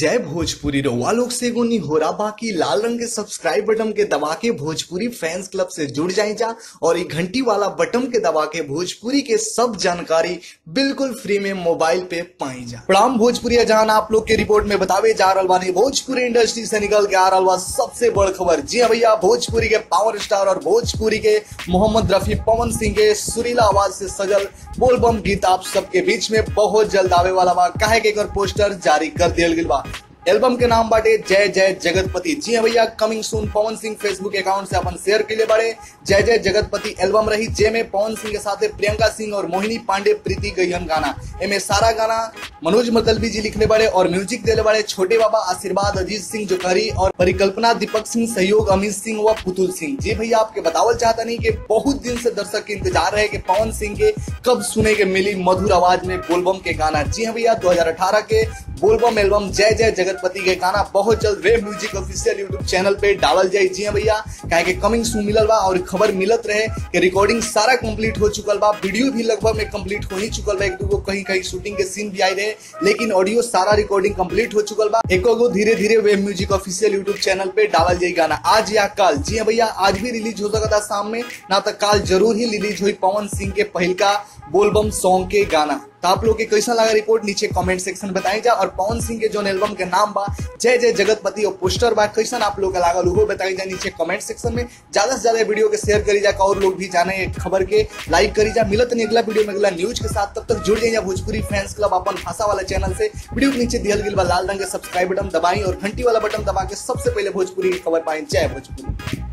जय भोजपुरी रोवा लोग से गोनी हो रहा बाकी लाल रंग के सब्सक्राइब बटन के दबा के भोजपुरी फैंस क्लब से जुड़ जाए जा और एक घंटी वाला बटन के दबा के भोजपुरी के सब जानकारी बिल्कुल फ्री में मोबाइल पे पाई जा। प्रणाम भोजपुरी जहां आप लोग के रिपोर्ट में बतावे जा रहा नहीं भोजपुरी इंडस्ट्री से निकल के आ रहा सबसे बड़ी खबर। जी हाँ भैया, भोजपुरी के पावर स्टार और भोजपुरी के मोहम्मद रफी पवन सिंह के सुरीला आवाज से सजल बोल बम गीत आप सबके बीच में बहुत जल्द आवे वाला बा। काहे के एकर पोस्टर जारी कर दिया गया। एल्बम के नाम बाटे जय जय जगतपति। जी हाँ भैया, coming soon Pawan Singh Facebook account से अपन शेयर के लिए बड़े जय जय जगतपति एल्बम रही जेमे पवन सिंह के साथ प्रियंका सिंह और मोहिनी पांडे प्रीति गयन गाना एमे सारा गाना मनोज मतलबी जी लिखने बड़े और म्यूजिक देने बड़े छोटे बाबा आशीर्वाद अजीत सिंह जो करी और परिकल्पना दीपक सिंह सहयोग अमित सिंह व पुतुल सिंह। जी भैया, आपके बतावल चाहता नहीं कि बहुत दिन से दर्शक के इंतजार है कि पवन सिंह के कब सुने के मिली मधुर आवाज में बोलबम के गाना। जी हाँ भैया, 2018 के बोलबम एल्बम जय जय जगतपति के गाना बहुत जल्द Wave Music official YouTube channel पे डालल जाए। जी हाँ भैया, काहे के कमिंग सून मिलल बा और खबर मिलत रहे कि रिकॉर्डिंग सारा कंप्लीट हो चुकल बा, वीडियो भी लगभग में कंप्लीट हो ही चुकल बा, एक दूगो कहीं कहीं शूटिंग के सीन भी आई रहे लेकिन ऑडियो सारा रिकॉर्डिंग कंप्लीट हो चुकल बा। एकोगो धीरे धीरे Wave Music official YouTube channel पे डालल जाए गाना आज या कल। जी हाँ भैया, आज भी रिलीज हो सकता शाम में ना तो कल जरूर ही रिलीज हुई पवन सिंह के पहलका बोलबम सॉन्ग के गाना। तो आप लोग के कैसा लगा रिपोर्ट नीचे कमेंट सेक्शन में बताई जा और पवन सिंह के जो एल्बम के नाम बा जय जय जगतपति और पोस्टर बा कैसा आप लोग का लागल उहो बताई जा नीचे कमेंट सेक्शन में। ज्यादा से ज्यादा वीडियो के शेयर करी जा और लोग भी जाने खबर के लाइक करी जा। मिलत नहीं अगला वीडियो में अगला न्यूज के साथ, तब तक जुड़ जाइए भोजपुरी फैंस क्लब अपन भाषा वाला चैनल से। वीडियो के नीचे दियल गया लाल रंग के सब्सक्राइब बटन दबाई और घंटी वाला बटन दबा के सबसे पहले भोजपुरी की खबर पाए। जय भोजपुरी।